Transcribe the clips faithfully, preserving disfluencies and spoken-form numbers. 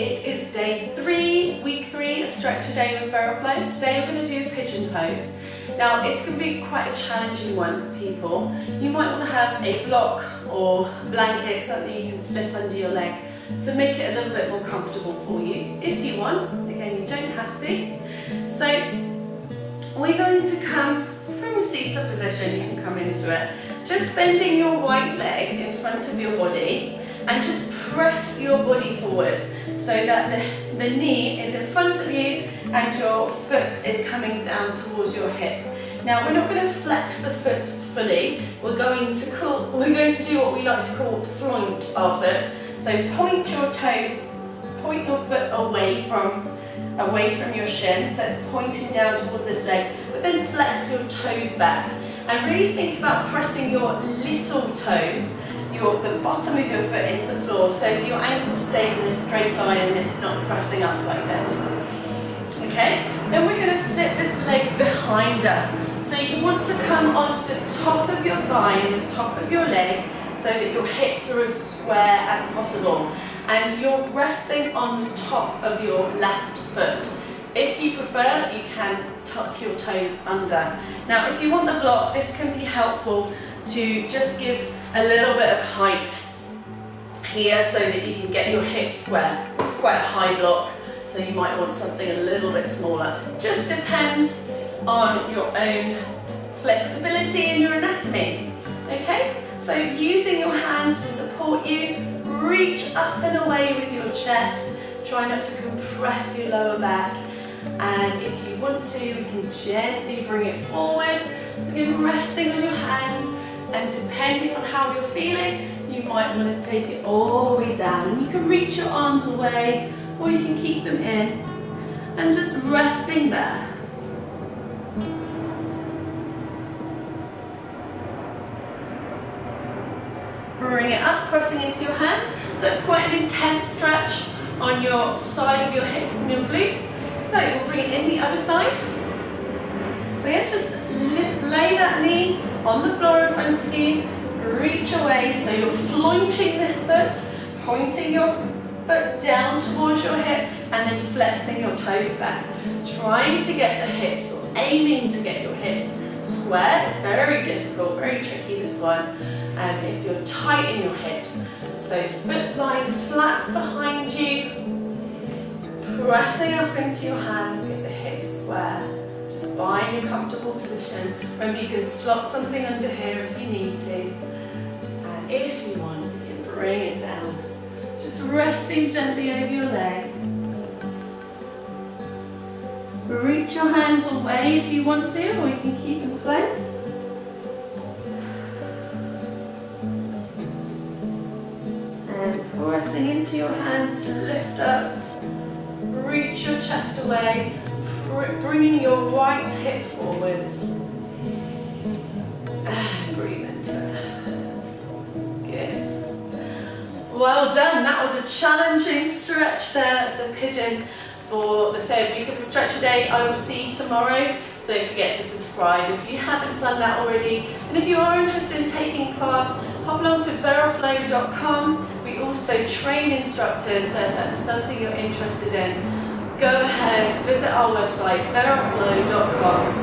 It is day three, week three, a stretcher day with VeraFlow. Today we're going to do the pigeon pose. Now it's going to be quite a challenging one for people. You might want to have a block or blanket, something you can slip under your leg to make it a little bit more comfortable for you, if you want. Again, you don't have to. So we're going to come from a seated position, you can come into it. Just bending your right leg in front of your body and just press your body forwards so that the, the knee is in front of you and your foot is coming down towards your hip. Now we're not going to flex the foot fully, we're going to, call, we're going to do what we like to call floint our foot. So point your toes, point your foot away from, away from your shin, so it's pointing down towards this leg, but then flex your toes back. And really think about pressing your little toes, your, the bottom of your foot into the floor, so your ankle stays in a straight line and it's not pressing up like this. Okay, then we're going to slip this leg behind us. So you want to come onto the top of your thigh and the top of your leg so that your hips are as square as possible. And you're resting on the top of your left foot. If you prefer, you can tuck your toes under. Now, if you want the block, this can be helpful to just give a little bit of height here so that you can get your hips square. It's quite a high block, so you might want something a little bit smaller. Just depends on your own flexibility and your anatomy, okay? So using your hands to support you, reach up and away with your chest. Try not to compress your lower back. And if you want to, you can gently bring it forwards. So you're resting on your hands, and depending on how you're feeling, you might want to take it all the way down. And you can reach your arms away, or you can keep them in, and just resting there. Bring it up, pressing into your hands. So that's quite an intense stretch on your side of your hips and your glutes. So we'll bring it in the other side. So yeah, just lay that knee on the floor in front of you, reach away, so you're flointing this foot, pointing your foot down towards your hip, and then flexing your toes back. Trying to get the hips, or aiming to get your hips square. It's very difficult, very tricky this one. And um, if you're tight in your hips, so foot lying flat behind you, pressing up into your hands, get the hips square. Just find a comfortable position. Remember, you can slot something under here if you need to. And if you want, you can bring it down. Just resting gently over your leg. Reach your hands away if you want to, or you can keep them close. And pressing into your hands to lift up. Reach your chest away, bringing your right hip forwards. And breathe into it. Good. Well done. That was a challenging stretch there. That's the pigeon for the third week of the stretcher day. I will see you tomorrow. Don't forget to subscribe if you haven't done that already. And if you are interested in taking class, hop along to veraflow dot com. We also train instructors, so if that's something you're interested in, go ahead, visit our website, veraflow dot com.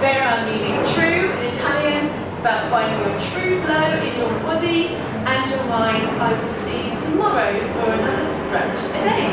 Vera meaning true in Italian. It's about finding your true flow in your body and your mind. I will see you tomorrow for another stretch a day.